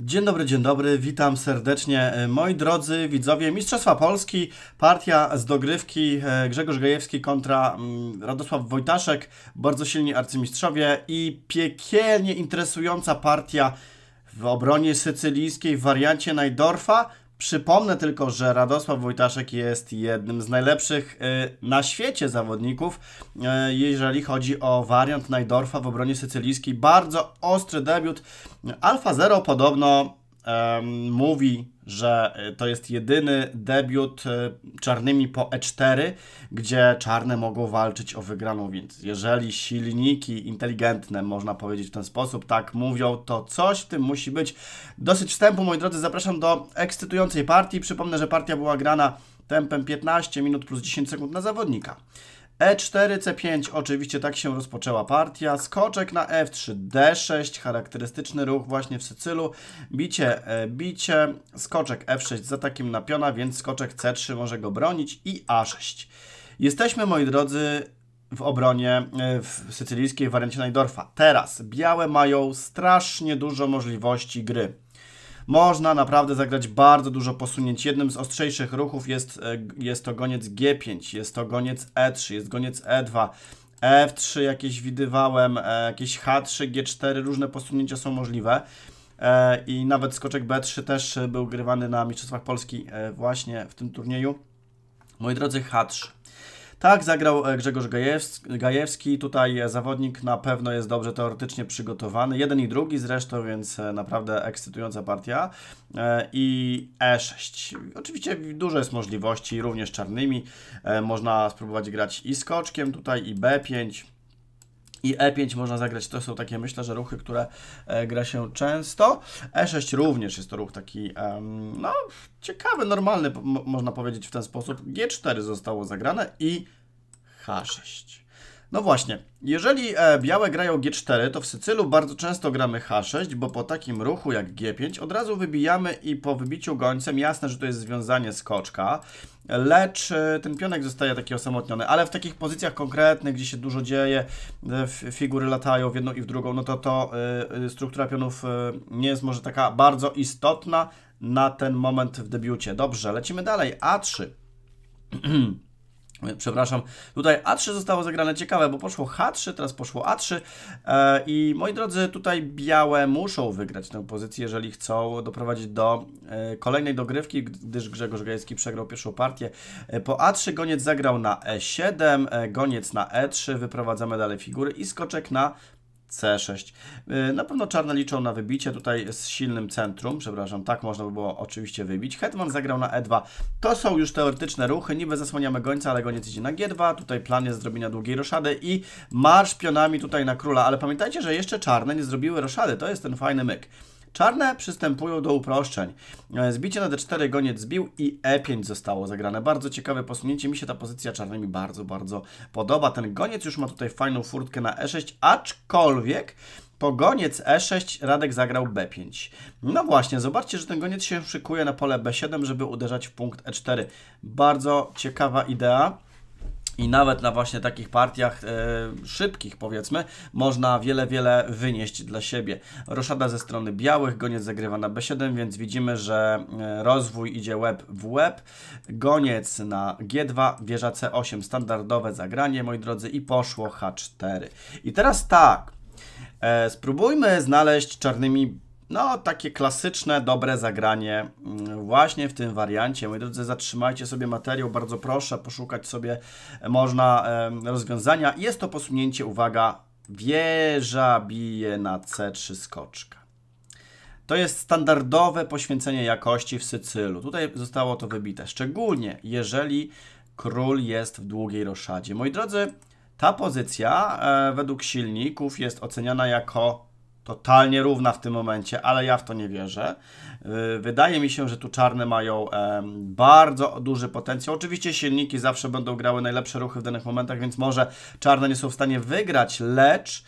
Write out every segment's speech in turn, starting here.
Dzień dobry, witam serdecznie. Moi drodzy widzowie, Mistrzostwa Polski, partia z dogrywki Grzegorz Gajewski kontra Radosław Wojtaszek, bardzo silni arcymistrzowie i piekielnie interesująca partia w obronie sycylijskiej w wariancie Najdorfa. Przypomnę tylko, że Radosław Wojtaszek jest jednym z najlepszych na świecie zawodników, jeżeli chodzi o wariant Najdorfa w obronie sycylijskiej. Bardzo ostry debiut. Alfa Zero podobno mówi, że to jest jedyny debiut czarnymi po E4, gdzie czarne mogą walczyć o wygraną, więc jeżeli silniki inteligentne, można powiedzieć w ten sposób, tak mówią, to coś w tym musi być. Dosyć wstępu, moi drodzy, zapraszam do ekscytującej partii. Przypomnę, że partia była grana tempem 15 minut plus 10 sekund na zawodnika. E4, C5, oczywiście tak się rozpoczęła partia, skoczek na F3, D6, charakterystyczny ruch właśnie w Sycylu, bicie, skoczek F6 z atakiem na piona, więc skoczek C3 może go bronić i A6. Jesteśmy, moi drodzy, w obronie w sycylijskiej wariancie Najdorfa. Teraz białe mają strasznie dużo możliwości gry. Można naprawdę zagrać bardzo dużo posunięć. Jednym z ostrzejszych ruchów jest to goniec G5, jest to goniec E3, jest goniec E2, F3 jakieś widywałem, jakieś H3, G4, różne posunięcia są możliwe. I nawet skoczek B3 też był grywany na Mistrzostwach Polski właśnie w tym turnieju. Moi drodzy, H3. Tak zagrał Grzegorz Gajewski, tutaj zawodnik na pewno jest dobrze teoretycznie przygotowany, jeden i drugi zresztą, więc naprawdę ekscytująca partia. I E6, oczywiście dużo jest możliwości, również czarnymi, można spróbować grać i skoczkiem tutaj, i B5, i E5 można zagrać, to są takie, myślę, że ruchy, które gra się często. E6 również jest to ruch taki, no, ciekawy, normalny, można powiedzieć w ten sposób. G4 zostało zagrane i H6. No właśnie, jeżeli białe grają G4, to w Sycylu bardzo często gramy H6, bo po takim ruchu jak G5 od razu wybijamy i po wybiciu gońcem, jasne, że to jest związanie skoczka, lecz ten pionek zostaje taki osamotniony, ale w takich pozycjach konkretnych, gdzie się dużo dzieje, figury latają w jedną i w drugą, no to struktura pionów nie jest może taka bardzo istotna na ten moment w debiucie. Dobrze, lecimy dalej. A3. Przepraszam, tutaj A3 zostało zagrane, ciekawe, bo poszło H3, teraz poszło A3 i moi drodzy, tutaj białe muszą wygrać tę pozycję, jeżeli chcą doprowadzić do kolejnej dogrywki, gdyż Grzegorz Gajewski przegrał pierwszą partię. Po A3 goniec zagrał na E7, goniec na E3, wyprowadzamy dalej figury i skoczek na C6. Na pewno czarne liczą na wybicie tutaj z silnym centrum, przepraszam, tak można by było oczywiście wybić. Hetman zagrał na E2. To są już teoretyczne ruchy, niby zasłaniamy gońca, ale goniec idzie na G2. Tutaj plan jest zrobienia długiej roszady i marsz pionami tutaj na króla, ale pamiętajcie, że jeszcze czarne nie zrobiły roszady, to jest ten fajny myk. Czarne przystępują do uproszczeń. Zbicie na D4, goniec zbił i E5 zostało zagrane. Bardzo ciekawe posunięcie. Mi się ta pozycja czarnymi bardzo, bardzo podoba. Ten goniec już ma tutaj fajną furtkę na E6, aczkolwiek po goniec E6 Radek zagrał B5. No właśnie, zobaczcie, że ten goniec się szykuje na pole B7, żeby uderzać w punkt E4. Bardzo ciekawa idea. I nawet na właśnie takich partiach szybkich, powiedzmy, można wiele wynieść dla siebie. Roszada ze strony białych, goniec zagrywa na B7, więc widzimy, że rozwój idzie łeb w łeb. Goniec na G2, wieża C8, standardowe zagranie, moi drodzy, i poszło H4. I teraz tak, spróbujmy znaleźć czarnymi, no, takie klasyczne, dobre zagranie właśnie w tym wariancie. Moi drodzy, zatrzymajcie sobie materiał, bardzo proszę, poszukać sobie można rozwiązania. Jest to posunięcie, uwaga, wieża bije na C3 skoczka. To jest standardowe poświęcenie jakości w Sycylu. Tutaj zostało to wybite, szczególnie jeżeli król jest w długiej roszadzie. Moi drodzy, ta pozycja według silników jest oceniana jako totalnie równa w tym momencie, ale ja w to nie wierzę. Wydaje mi się, że tu czarne mają bardzo duży potencjał. Oczywiście silniki zawsze będą grały najlepsze ruchy w danych momentach, więc może czarne nie są w stanie wygrać, lecz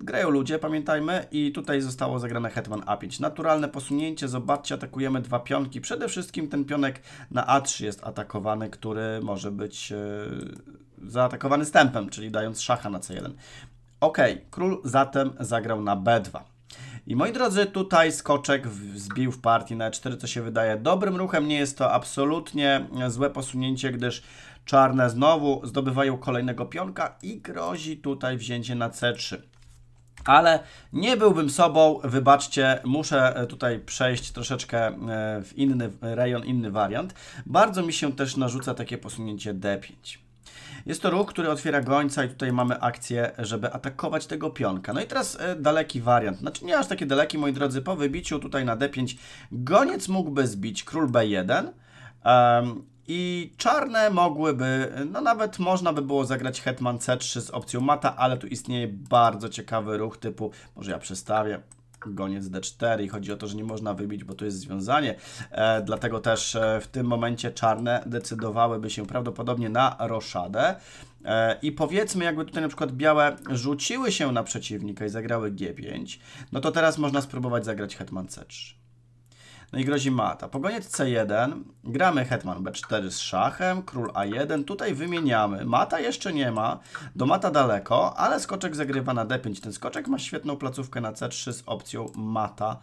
grają ludzie, pamiętajmy, i tutaj zostało zagrane hetman A5. Naturalne posunięcie, zobaczcie, atakujemy dwa pionki. Przede wszystkim ten pionek na A3 jest atakowany, który może być zaatakowany stępem, czyli dając szacha na C1. Ok, król zatem zagrał na B2. I moi drodzy, tutaj skoczek zbił w partii na E4, co się wydaje dobrym ruchem. Nie jest to absolutnie złe posunięcie, gdyż czarne znowu zdobywają kolejnego pionka i grozi tutaj wzięcie na C3. Ale nie byłbym sobą, wybaczcie, muszę tutaj przejść troszeczkę w inny rejon, inny wariant. Bardzo mi się też narzuca takie posunięcie D5. Jest to ruch, który otwiera gońca i tutaj mamy akcję, żeby atakować tego pionka. No i teraz daleki wariant. Znaczy nie aż taki daleki, moi drodzy, po wybiciu tutaj na D5 goniec mógłby zbić król B1 i czarne mogłyby, no nawet można by było zagrać hetman C3 z opcją mata, ale tu istnieje bardzo ciekawy ruch typu, może ja przestawię, goniec D4 i chodzi o to, że nie można wybić, bo tu jest związanie, dlatego też w tym momencie czarne decydowałyby się prawdopodobnie na roszadę i powiedzmy, jakby tutaj na przykład białe rzuciły się na przeciwnika i zagrały G5, no to teraz można spróbować zagrać hetman C3. No i grozi mata. Po goniec C1 gramy hetman B4 z szachem, król A1, tutaj wymieniamy. Mata jeszcze nie ma, do mata daleko, ale skoczek zagrywa na D5. Ten skoczek ma świetną placówkę na C3 z opcją mata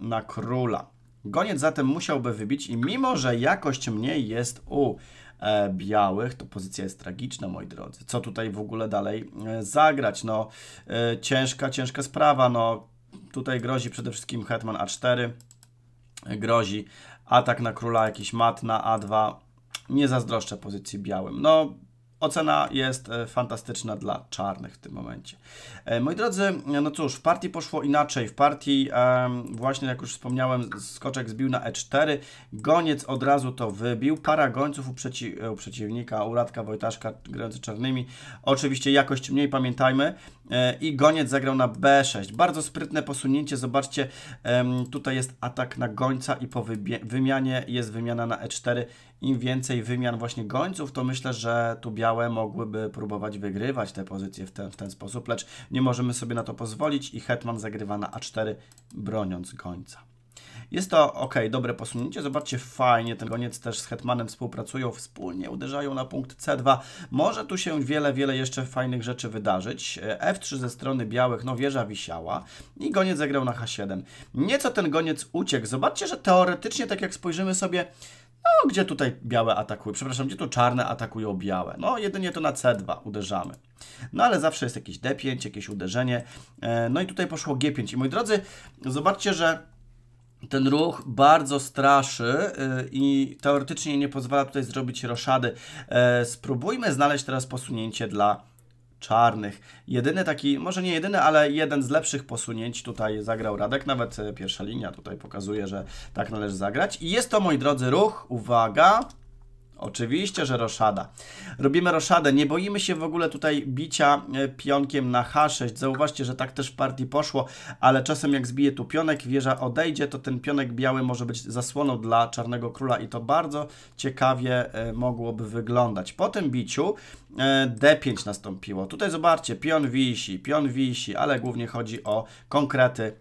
na króla. Goniec zatem musiałby wybić i mimo, że jakość mniej jest u białych, to pozycja jest tragiczna, moi drodzy. Co tutaj w ogóle dalej zagrać? No ciężka sprawa. No tutaj grozi przede wszystkim hetman A4. Grozi atak na króla, jakiś mat na A2. Nie zazdroszczę pozycji białym. No, ocena jest fantastyczna dla czarnych w tym momencie. Moi drodzy, no cóż, w partii poszło inaczej. W partii właśnie, jak już wspomniałem, skoczek zbił na E4. Goniec od razu to wybił. Para gońców u przeciwnika, u Radka Wojtaszka grający czarnymi. Oczywiście jakość mniej, pamiętajmy. I goniec zagrał na B6. Bardzo sprytne posunięcie. Zobaczcie, tutaj jest atak na gońca i po wymianie jest wymiana na E4. Im więcej wymian właśnie gońców, to myślę, że tu białe mogłyby próbować wygrywać te pozycje w ten sposób, lecz nie możemy sobie na to pozwolić i hetman zagrywa na A4, broniąc gońca. Jest to ok, dobre posunięcie, zobaczcie, fajnie, ten goniec też z hetmanem współpracują, wspólnie uderzają na punkt C2. Może tu się wiele jeszcze fajnych rzeczy wydarzyć. F3 ze strony białych, no wieża wisiała i goniec zagrał na H7. Nieco ten goniec uciekł, zobaczcie, że teoretycznie, tak jak spojrzymy sobie, no, gdzie tutaj białe atakują? Przepraszam, gdzie tu czarne atakują białe? No, jedynie to na C2 uderzamy. No, ale zawsze jest jakiś D5, jakieś uderzenie. No i tutaj poszło G5. I moi drodzy, zobaczcie, że ten ruch bardzo straszy i teoretycznie nie pozwala tutaj zrobić roszady. Spróbujmy znaleźć teraz posunięcie dla czarnych. Jedyny taki, może nie jedyny, ale jeden z lepszych posunięć tutaj zagrał Radek. Nawet pierwsza linia tutaj pokazuje, że tak należy zagrać. I jest to, moi drodzy, ruch. Uwaga! Oczywiście, że roszada. Robimy roszadę. Nie boimy się w ogóle tutaj bicia pionkiem na H6. Zauważcie, że tak też w partii poszło, ale czasem jak zbije tu pionek, wieża odejdzie, to ten pionek biały może być zasłoną dla czarnego króla i to bardzo ciekawie mogłoby wyglądać. Po tym biciu D5 nastąpiło. Tutaj zobaczcie, pion wisi, ale głównie chodzi o konkrety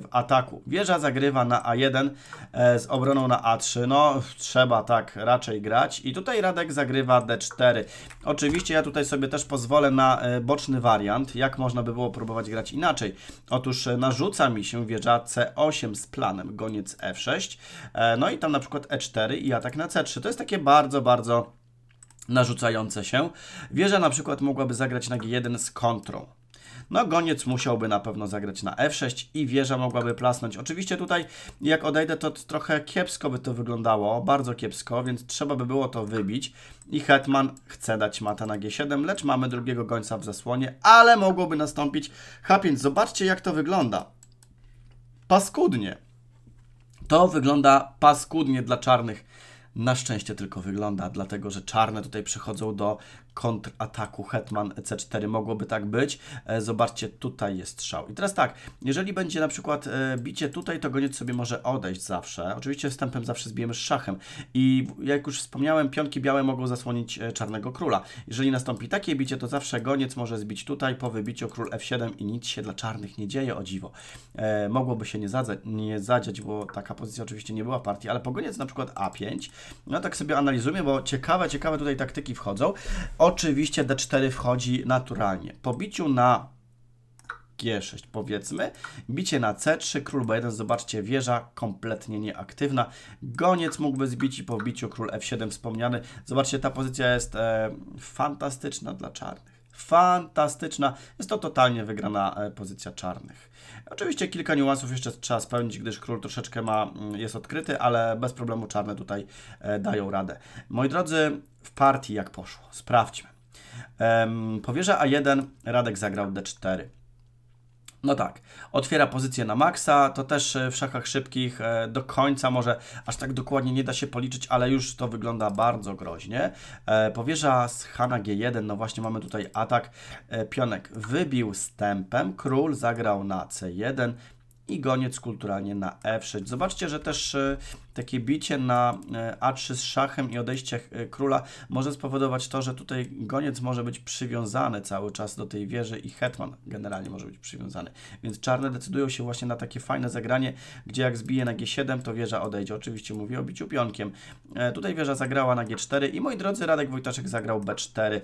w ataku. Wieża zagrywa na A1 z obroną na A3. No, trzeba tak raczej grać. I tutaj Radek zagrywa D4. Oczywiście ja tutaj sobie też pozwolę na boczny wariant. Jak można by było próbować grać inaczej? Otóż narzuca mi się wieża C8 z planem. Goniec F6. No i tam na przykład E4 i atak na C3. To jest takie bardzo narzucające się. Wieża na przykład mogłaby zagrać na G1 z kontrą. No, goniec musiałby na pewno zagrać na F6 i wieża mogłaby plasnąć. Oczywiście tutaj, jak odejdę, to trochę kiepsko by to wyglądało, bardzo kiepsko, więc trzeba by było to wybić. I hetman chce dać mata na G7, lecz mamy drugiego gońca w zasłonie, ale mogłoby nastąpić H5. Zobaczcie, jak to wygląda. Paskudnie. To wygląda paskudnie dla czarnych. Na szczęście tylko wygląda, dlatego że czarne tutaj przychodzą do kontrataku. Hetman C4 mogłoby tak być. Zobaczcie, tutaj jest strzał. I teraz tak, jeżeli będzie na przykład bicie tutaj, to goniec sobie może odejść zawsze. Oczywiście wstępem zawsze zbijemy z szachem. I jak już wspomniałem, pionki białe mogą zasłonić czarnego króla. Jeżeli nastąpi takie bicie, to zawsze goniec może zbić tutaj, po wybiciu król F7 i nic się dla czarnych nie dzieje, o dziwo. Mogłoby się nie zadziać, bo taka pozycja oczywiście nie była w partii, ale po goniec na przykład A5. No tak sobie analizujemy, bo ciekawe tutaj taktyki wchodzą. Oczywiście D4 wchodzi naturalnie. Po biciu na G6 powiedzmy, bicie na C3, król B1, zobaczcie, wieża kompletnie nieaktywna, goniec mógłby zbić i po wbiciu król F7 wspomniany, zobaczcie, ta pozycja jest fantastyczna dla czarnych, fantastyczna, jest to totalnie wygrana pozycja czarnych. Oczywiście kilka niuansów jeszcze trzeba spełnić, gdyż król troszeczkę jest odkryty, ale bez problemu czarne tutaj dają radę. Moi drodzy, w partii jak poszło, sprawdźmy. Po wieży A1 Radek zagrał D4. No tak, otwiera pozycję na maksa, to też w szachach szybkich do końca może aż tak dokładnie nie da się policzyć, ale już to wygląda bardzo groźnie. Powierza z Hana G1, no właśnie mamy tutaj atak, pionek wybił z tempem, król zagrał na C1 i goniec kulturalnie na F6. Zobaczcie, że też takie bicie na A3 z szachem i odejście króla może spowodować to, że tutaj goniec może być przywiązany cały czas do tej wieży i hetman generalnie może być przywiązany. Więc czarne decydują się właśnie na takie fajne zagranie, gdzie jak zbije na G7, to wieża odejdzie. Oczywiście mówię o biciu pionkiem. Tutaj wieża zagrała na G4 i moi drodzy, Radek Wojtaszek zagrał B4.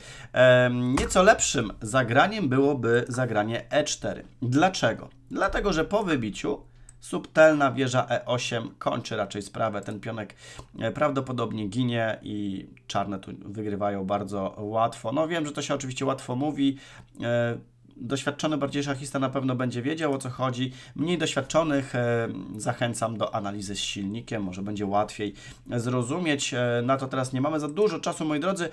Nieco lepszym zagraniem byłoby zagranie E4. Dlaczego? Dlatego, że po wybiciu subtelna wieża E8 kończy raczej sprawę. Ten pionek prawdopodobnie ginie i czarne tu wygrywają bardzo łatwo. No wiem, że to się oczywiście łatwo mówi. Doświadczony bardziej szachista na pewno będzie wiedział, o co chodzi. Mniej doświadczonych zachęcam do analizy z silnikiem, może będzie łatwiej zrozumieć. Na to teraz nie mamy za dużo czasu, moi drodzy,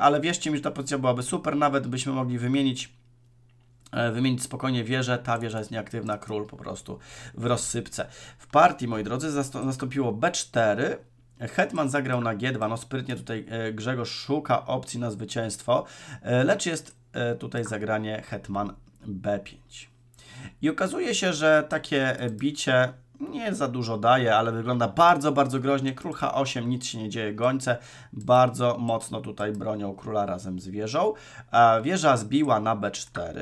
ale wierzcie mi, że ta pozycja byłaby super. Nawet byśmy mogli wymienić spokojnie wieżę, ta wieża jest nieaktywna, król po prostu w rozsypce. W partii, moi drodzy, nastąpiło B4, hetman zagrał na G2, no sprytnie tutaj Grzegorz szuka opcji na zwycięstwo, lecz jest tutaj zagranie hetman B5. I okazuje się, że takie bicie nie za dużo daje, ale wygląda bardzo, bardzo groźnie. Król H8, nic się nie dzieje, gońce bardzo mocno tutaj bronią króla razem z wieżą. Wieża zbiła na B4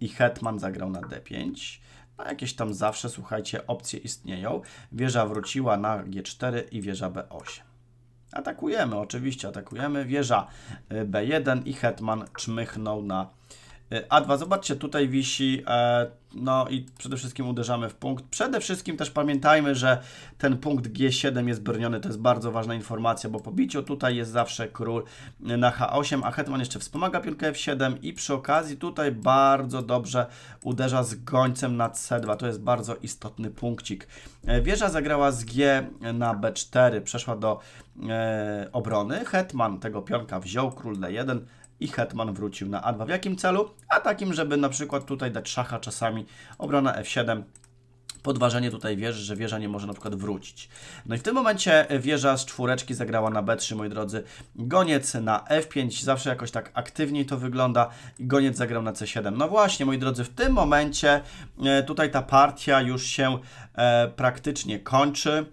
i hetman zagrał na D5. No jakieś tam zawsze, słuchajcie, opcje istnieją. Wieża wróciła na G4 i wieża B8. Atakujemy, oczywiście atakujemy. Wieża B1 i hetman czmychnął na A2. Zobaczcie, tutaj wisi, no i przede wszystkim uderzamy w punkt. Przede wszystkim też pamiętajmy, że ten punkt G7 jest broniony, to jest bardzo ważna informacja, bo po biciu tutaj jest zawsze król na H8, a hetman jeszcze wspomaga pionkę F7 i przy okazji tutaj bardzo dobrze uderza z gońcem na C2, to jest bardzo istotny punkcik. Wieża zagrała z G na B4, przeszła do obrony, hetman tego pionka wziął, król D1, i hetman wrócił na A2. W jakim celu? A takim, żeby na przykład tutaj dać szacha czasami, obrona F7, podważenie tutaj wieży, że wieża nie może na przykład wrócić. No i w tym momencie wieża z czwóreczki zagrała na B3, moi drodzy. Goniec na F5, zawsze jakoś tak aktywniej to wygląda. Goniec zagrał na C7. No właśnie, moi drodzy, w tym momencie tutaj ta partia już się praktycznie kończy.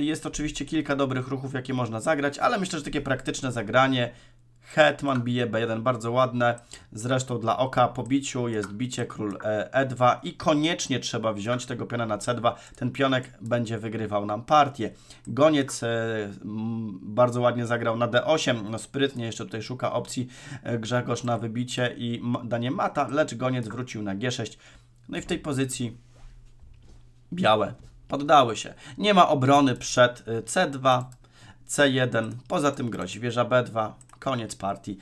Jest oczywiście kilka dobrych ruchów, jakie można zagrać, ale myślę, że takie praktyczne zagranie. Hetman bije B1, bardzo ładne, zresztą dla oka po biciu jest bicie, król E2 i koniecznie trzeba wziąć tego piona na C2, ten pionek będzie wygrywał nam partię. Goniec bardzo ładnie zagrał na D8, no sprytnie jeszcze tutaj szuka opcji Grzegorz na wybicie i danie mata, lecz goniec wrócił na G6, no i w tej pozycji białe poddały się. Nie ma obrony przed C2, C1, poza tym grozi wieża B2. Koniec partii.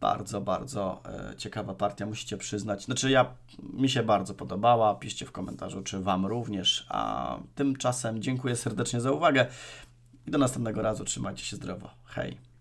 Bardzo, bardzo ciekawa partia, musicie przyznać. Znaczy mi się bardzo podobała. Piszcie w komentarzu, czy Wam również. A tymczasem dziękuję serdecznie za uwagę i do następnego razu. Trzymajcie się zdrowo. Hej!